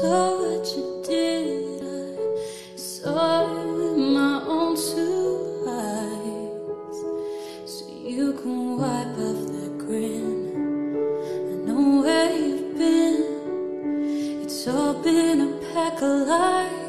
saw what you did, I saw it with my own two eyes. So you can wipe off that grin, I know where you've been. It's all been a pack of lies.